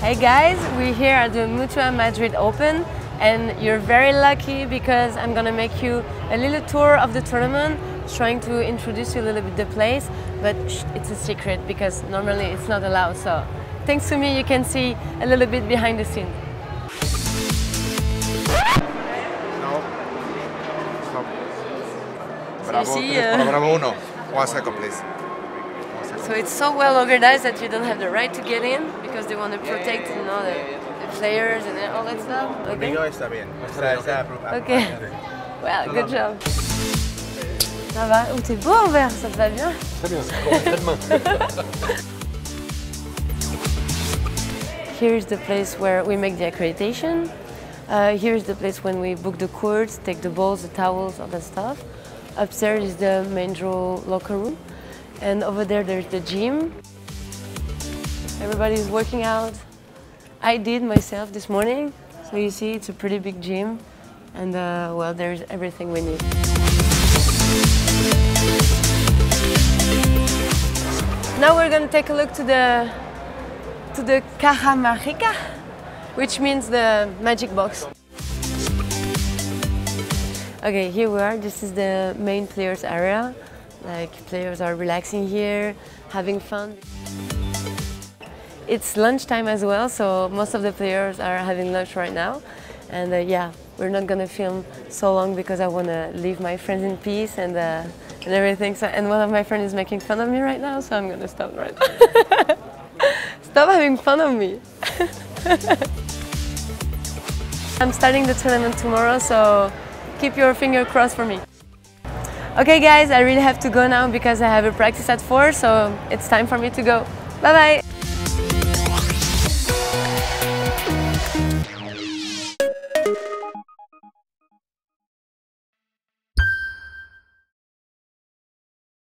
Hey guys, we're here at the Mutua Madrid Open and you're very lucky because I'm gonna make you a little tour of the tournament, trying to introduce you a little bit the place, but it's a secret because normally it's not allowed, so thanks to me you can see a little bit behind the scenes. No. No. Bravo, so see, Bravo uno. 1 second please. So it's so well organized that you don't have the right to get in because they want to protect, you know, the players and all that stuff. Okay. Okay. Well, good job. Ça va? Oh, t'es beau en vert, ça te va bien? Très bien, ça commence tellement. Here's the place where we make the accreditation. Here's the place when we book the courts, take the balls, the towels, all that stuff. Upstairs is the main draw locker room. And over there, there's the gym. Everybody's working out. I did myself this morning. So you see, it's a pretty big gym. And well, there's everything we need. Now we're gonna take a look to the Caja Mágica, which means the magic box. Okay, here we are. This is the main players area. Like, players are relaxing here, having fun. It's lunchtime as well, so most of the players are having lunch right now. And yeah, we're not gonna film so long because I wanna leave my friends in peace and everything. So, and one of my friends is making fun of me right now, so I'm gonna stop right now. Stop having fun of me. I'm starting the tournament tomorrow, so keep your finger crossed for me. Okay guys, I really have to go now because I have a practice at 4, so it's time for me to go. Bye bye!